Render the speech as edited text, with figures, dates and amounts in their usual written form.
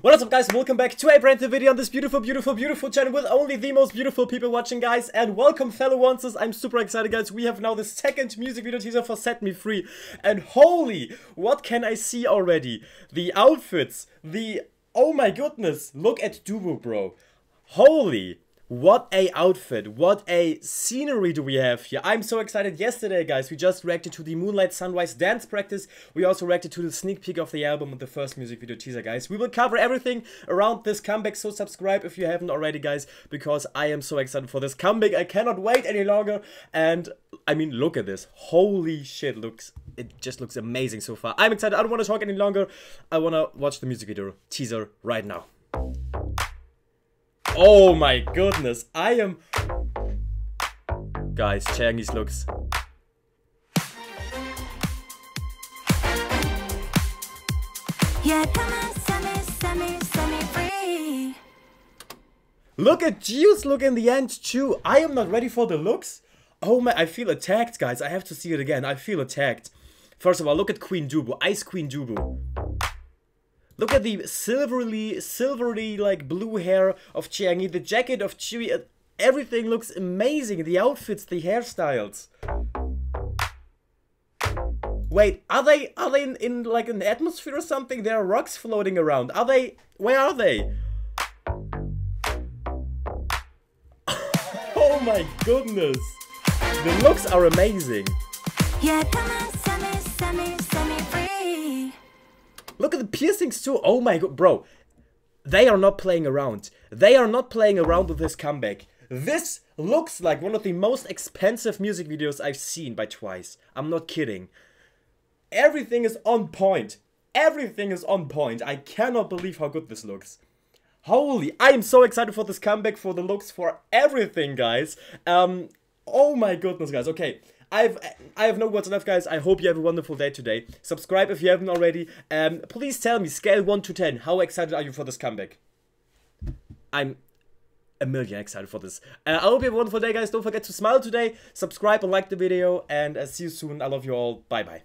What is up, guys? Welcome back to a brand new video on this beautiful, beautiful, beautiful channel with only the most beautiful people watching, guys. And welcome, fellow Onces. I'm super excited, guys. We have now the second music video teaser for Set Me Free. And holy, what can I see already? The outfits, the... Oh my goodness, look at Dubu, bro. Holy... What a outfit, what a scenery do we have here. I'm so excited. Yesterday, guys, we just reacted to the Moonlight Sunrise dance practice. We also reacted to the sneak peek of the album and the first music video teaser, guys. We will cover everything around this comeback, so subscribe if you haven't already, guys, because I am so excited for this comeback. I cannot wait any longer. And I mean, look at this. Holy shit, it just looks amazing so far. I'm excited. I don't want to talk any longer. I want to watch the music video teaser right now. Oh my goodness, I am... Guys, Changi's looks... Yeah, come on, set me free. Look at Gio's look in the end too. I am not ready for the looks. Oh my, I feel attacked, guys. I have to see it again. I feel attacked. First of all, look at Queen Dubu, Ice Queen Dubu. Look at the silvery, like, blue hair of Changi, the jacket of Chewie, everything looks amazing, the outfits, the hairstyles. Wait, are they in like, an atmosphere or something? There are rocks floating around. Where are they? Oh my goodness! The looks are amazing. Yeah, come on, set me free. Look at the piercings too. Oh my god, bro. They are not playing around. They are not playing around with this comeback. This looks like one of the most expensive music videos I've seen by Twice. I'm not kidding. Everything is on point. Everything is on point. I cannot believe how good this looks. Holy, I am so excited for this comeback, for the looks, for everything, guys. Oh my goodness, guys. Okay. I have no words left, guys. I hope you have a wonderful day today. Subscribe if you haven't already. Please tell me, scale 1 to 10, how excited are you for this comeback? I'm a million excited for this. I hope you have a wonderful day, guys. Don't forget to smile today. Subscribe and like the video. And see you soon. I love you all. Bye-bye.